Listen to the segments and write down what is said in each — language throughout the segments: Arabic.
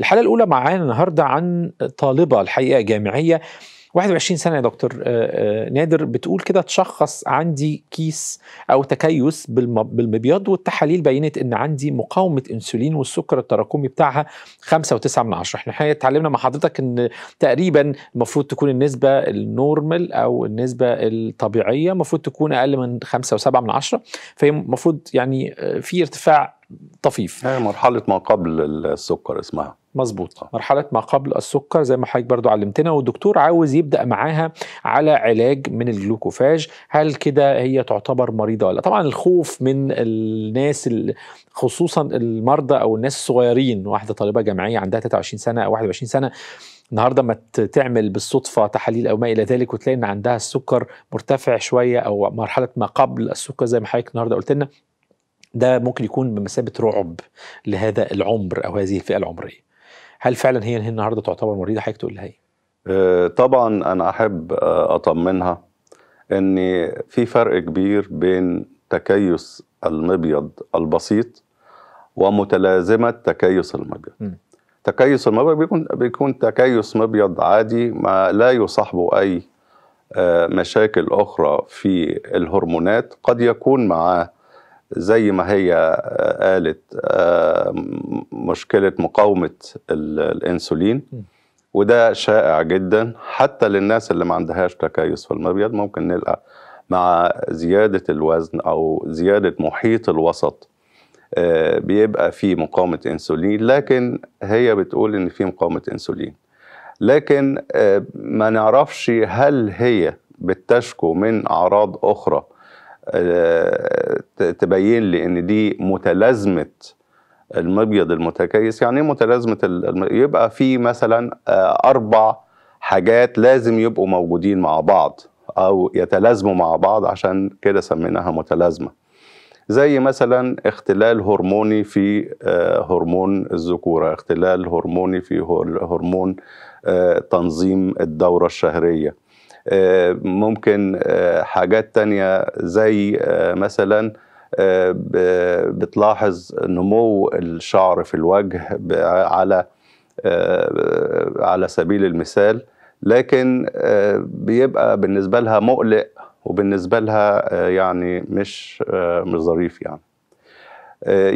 الحالة الأولى معانا النهاردة عن طالبة الحقيقة جامعية 21 سنة يا دكتور نادر، بتقول كده تشخص عندي كيس أو تكيس بالمبيض، والتحاليل بينت إن عندي مقاومة أنسولين والسكر التراكمي بتاعها 5.9. إحنا الحقيقة اتعلمنا مع حضرتك إن تقريبا المفروض تكون النسبة النورمال أو النسبة الطبيعية المفروض تكون أقل من 5.7، فهي المفروض يعني في ارتفاع طفيف. هي مرحلة ما قبل السكر اسمها. مظبوط، مرحلة ما قبل السكر زي ما حضرتك برضو علمتنا، والدكتور عاوز يبدأ معاها على علاج من الجلوكوفاج. هل كده هي تعتبر مريضة ولا؟ طبعا الخوف من الناس خصوصا المرضى أو الناس الصغيرين. واحدة طالبة جامعية عندها 23 سنة أو 21 سنة النهارده ما تعمل بالصدفه تحاليل او ما الى ذلك وتلاقي ان عندها السكر مرتفع شويه او مرحله ما قبل السكر زي ما حضرتك النهارده قلت لنا، ده ممكن يكون بمثابه رعب لهذا العمر او هذه الفئه العمريه. هل فعلا هي النهارده تعتبر مريضه؟ حضرتك تقول لها ايه؟ طبعا انا احب اطمنها ان في فرق كبير بين تكيس المبيض البسيط ومتلازمه تكيس المبيض. تكيس المبيض بيكون تكيس مبيض عادي ما لا يصاحبه أي مشاكل أخرى في الهرمونات. قد يكون معاه زي ما هي قالت مشكلة مقاومة الأنسولين، وده شائع جدا حتى للناس اللي ما عندهاش تكيس في المبيض. ممكن نلقى مع زيادة الوزن أو زيادة محيط الوسط بيبقى في مقاومة انسولين، لكن هي بتقول ان في مقاومة انسولين، لكن ما نعرفش هل هي بتشكو من اعراض اخرى تبين لي ان دي متلازمة المبيض المتكيس. يعني ايه متلازمة المبيض؟ يبقى في مثلا 4 حاجات لازم يبقوا موجودين مع بعض او يتلازموا مع بعض، عشان كده سميناها متلازمة. زي مثلا اختلال هرموني في هرمون الذكورة، اختلال هرموني في هرمون تنظيم الدورة الشهرية، ممكن حاجات تانية زي مثلا بتلاحظ نمو الشعر في الوجه على سبيل المثال، لكن بيبقى بالنسبة لها مقلق وبالنسبة لها يعني مش ظريف. يعني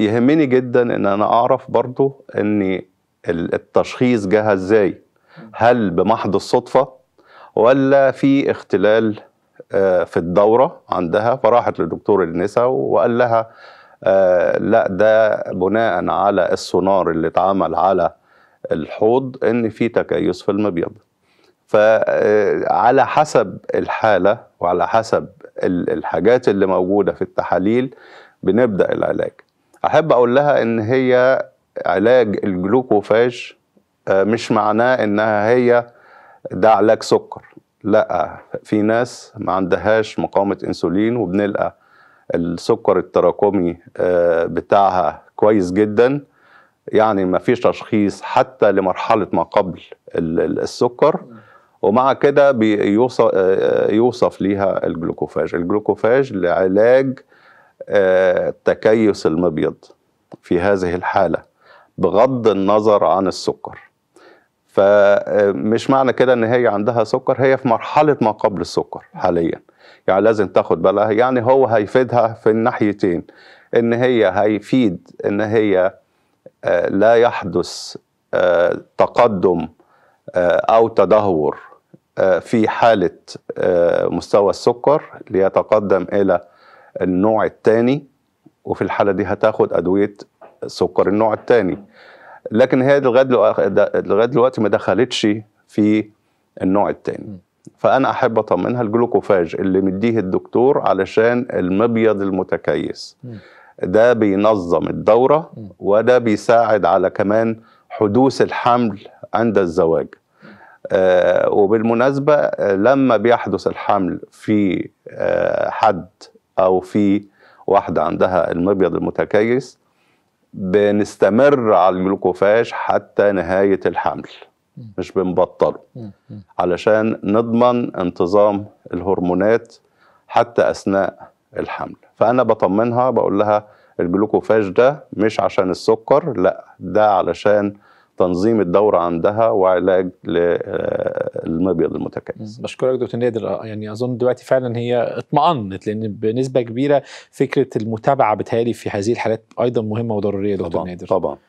يهمني جدا ان انا اعرف برضو ان التشخيص جه ازاي، هل بمحض الصدفة ولا في اختلال في الدورة عندها فراحت لدكتور النساء وقال لها لا ده بناء على السونار اللي اتعمل على الحوض ان في تكيس في المبيض. فعلى حسب الحالة وعلى حسب الحاجات اللي موجودة في التحاليل بنبدأ العلاج. أحب أقول لها إن هي علاج الجلوكوفاج مش معناه إنها هي ده علاج سكر، لأ، في ناس ما عندهاش مقاومة أنسولين وبنلقى السكر التراكمي بتاعها كويس جدا، يعني ما فيش تشخيص حتى لمرحلة ما قبل السكر، ومع كده يوصف ليها الجلوكوفاج. الجلوكوفاج لعلاج تكيس المبيض في هذه الحالة بغض النظر عن السكر. فمش معنى كده ان هي عندها سكر، هي في مرحلة ما قبل السكر حاليا، يعني لازم تاخد بالها. يعني هو هيفيدها في الناحيتين، ان هي هيفيد ان هي لا يحدث تقدم أو تدهور في حالة مستوى السكر ليتقدم إلى النوع الثاني، وفي الحالة دي هتاخد أدوية سكر النوع الثاني، لكن هي لغاية دلوقتي ما دخلتش في النوع الثاني. فأنا أحب أطمنها الجلوكوفاج اللي مديه الدكتور علشان المبيض المتكيس ده بينظم الدورة، وده بيساعد على كمان حدوث الحمل عند الزواج. وبالمناسبة لما بيحدث الحمل في حد أو في واحدة عندها المبيض المتكيس بنستمر على الجلوكوفاج حتى نهاية الحمل، مش بنبطله، علشان نضمن انتظام الهرمونات حتى أثناء الحمل. فأنا بطمنها بقول لها الجلوكوفاج ده مش عشان السكر، لا ده علشان تنظيم الدورة عندها وعلاج للمبيض المتكيس. بشكرك دكتور نادر. يعني أظن دلوقتي فعلا هي اطمأنت، لأن بنسبة كبيرة فكرة المتابعة بتهيألي في هذه الحالات أيضا مهمة وضرورية. دكتور نادر طبعا.